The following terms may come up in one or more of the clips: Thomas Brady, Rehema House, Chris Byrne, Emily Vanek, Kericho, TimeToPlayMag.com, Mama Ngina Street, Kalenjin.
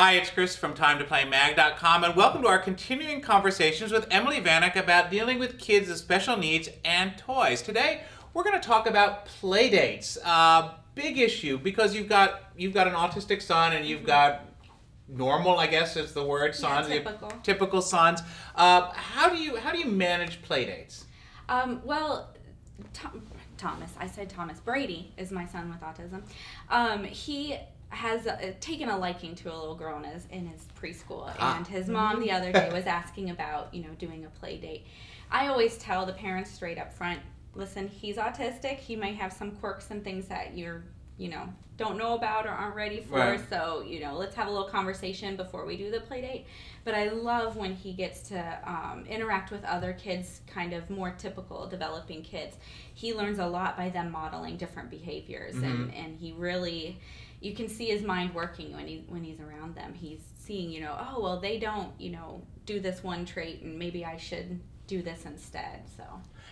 Hi, it's Chris from TimeToPlayMag.com, and welcome to our continuing conversations with Emily Vanek about dealing with kids with special needs and toys. Today, we're going to talk about playdates. Big issue, because you've got an autistic son, and you've got normal, I guess is the word, sons. Yeah, typical sons. How do you manage playdates? Well, Thomas Brady is my son with autism. He has taken a liking to a little girl in his preschool, and his mom the other day was asking about, you know, doing a play date. I always tell the parents straight up front, listen, he's autistic, he might have some quirks and things that you don't know about or aren't ready for, right. So, you know, let's have a little conversation before we do the play date. But I love when he gets to interact with other kids, kind of more typical developing kids. He learns a lot by them modeling different behaviors, and he really, you can see his mind working when he's around them. He's seeing, you know, oh, well, they don't, you know, do this one trait, and maybe I should do this instead. So.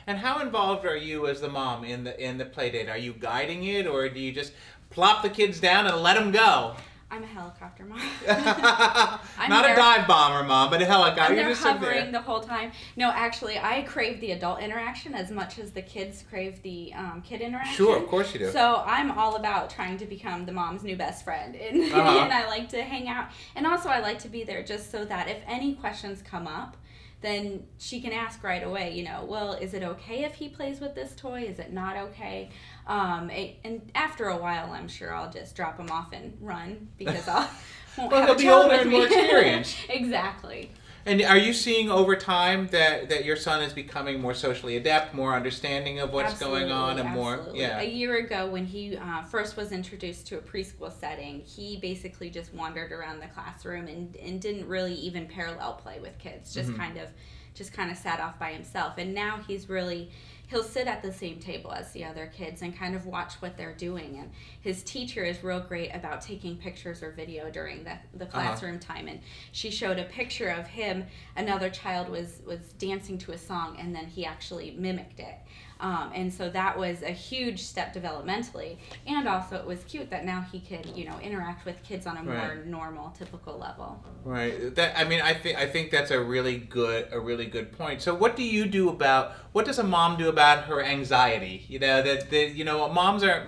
And how involved are you as the mom in the play date? Are you guiding it, or do you just plop the kids down and let them go? I'm a helicopter mom. Not a dive bomber mom, but a helicopter. And they're just hovering the whole time. No, actually, I crave the adult interaction as much as the kids crave the kid interaction. Sure, of course you do. So I'm all about trying to become the mom's new best friend. And, and I like to hang out. And also I like to be there just so that if any questions come up, then she can ask right away, you know, well, is it okay if he plays with this toy? Is it not okay? And after a while, I'm sure I'll just drop him off and run, because I won't have a child with me. Well, they'll be older and more experienced. Exactly. And are you seeing over time that your son is becoming more socially adept, more understanding of what's going on, and more? Yeah. A year ago, when he first was introduced to a preschool setting, he basically just wandered around the classroom and didn't really even parallel play with kids. Just kind of sat off by himself. And now he'll sit at the same table as the other kids and kind of watch what they're doing. And his teacher is real great about taking pictures or video during the classroom time. And she showed a picture of him. Another child was dancing to a song, and then he actually mimicked it. And so that was a huge step developmentally. And also it was cute that now he could, you know, interact with kids on a more normal, typical level. Right. That, I mean, I think that's a really good point. So what does a mom do about her anxiety? You know, moms are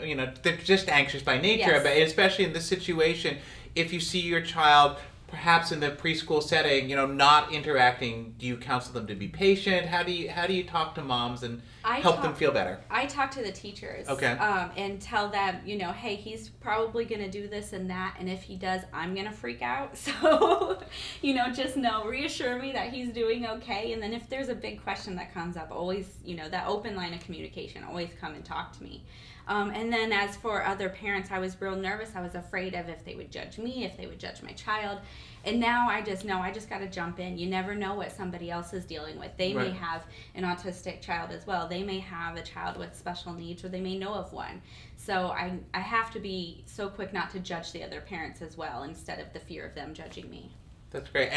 you know, they're just anxious by nature, yes. But especially in this situation, if you see your child perhaps in the preschool setting, you know, not interacting, do you counsel them to be patient? How do you talk to moms and help them feel better? I talk to the teachers, and tell them, you know, hey, he's probably going to do this and that, and if he does, I'm going to freak out. So, you know, just know, reassure me that he's doing okay, and then if there's a big question that comes up, always, you know, that open line of communication, always come and talk to me. And then as for other parents, I was real nervous. I was afraid of if they would judge me, if they would judge my child. And now I just know I just got to jump in. You never know what somebody else is dealing with. They may have an autistic child as well. They may have a child with special needs, or they may know of one. So I have to be so quick not to judge the other parents as well, instead of the fear of them judging me. That's great.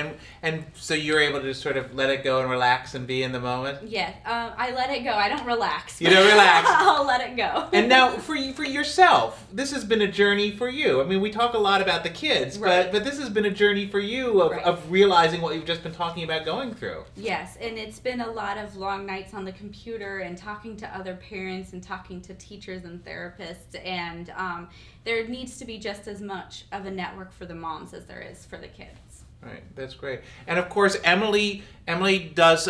And so you're able to just sort of let it go and relax and be in the moment? Yes. I let it go. I don't relax. You don't relax. I'll let it go. And now for yourself, this has been a journey for you. I mean, we talk a lot about the kids, but this has been a journey for you of realizing what you've just been talking about going through. Yes. And it's been a lot of long nights on the computer and talking to other parents and talking to teachers and therapists. And there needs to be just as much of a network for the moms as there is for the kids. Right, that's great. And of course, Emily does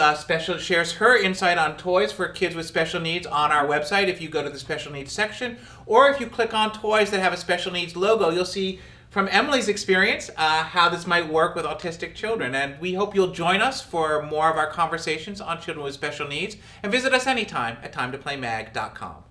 shares her insight on toys for kids with special needs on our website. If you go to the special needs section, or if you click on toys that have a special needs logo, you'll see from Emily's experience how this might work with autistic children. And we hope you'll join us for more of our conversations on children with special needs, and visit us anytime at TimeToPlayMag.com.